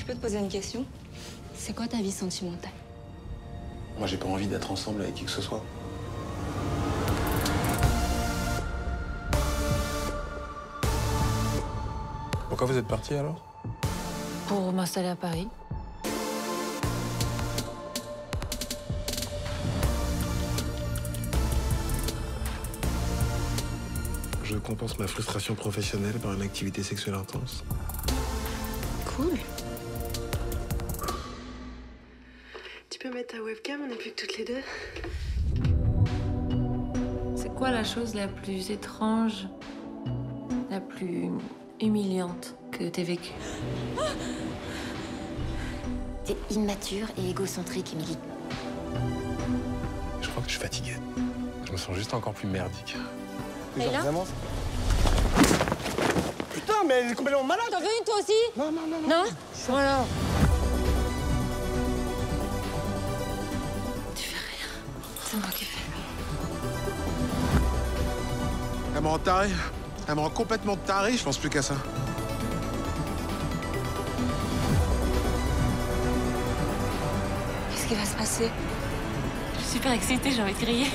Je peux te poser une question? C'est quoi ta vie sentimentale? Moi, j'ai pas envie d'être ensemble avec qui que ce soit. Pourquoi vous êtes parti alors? Pour m'installer à Paris. Je compense ma frustration professionnelle par une activité sexuelle intense. Cool. Tu peux mettre ta webcam, on n'est plus que toutes les deux. C'est quoi la chose la plus étrange, la plus humiliante que t'aies vécue? T'es immature et égocentrique, Emilie. Je crois que je suis fatiguée. Je me sens juste encore plus merdique. Et là vraiment... Putain, mais elle est complètement malade. T'en veux une, toi aussi? Non, non, non, non. Non? Voilà. Tu fais rien. C'est moi qui fais. Elle me rend taré. Elle me rend complètement taré. Je pense plus qu'à ça. Qu'est-ce qui va se passer? Je suis super excitée, j'ai envie de crier.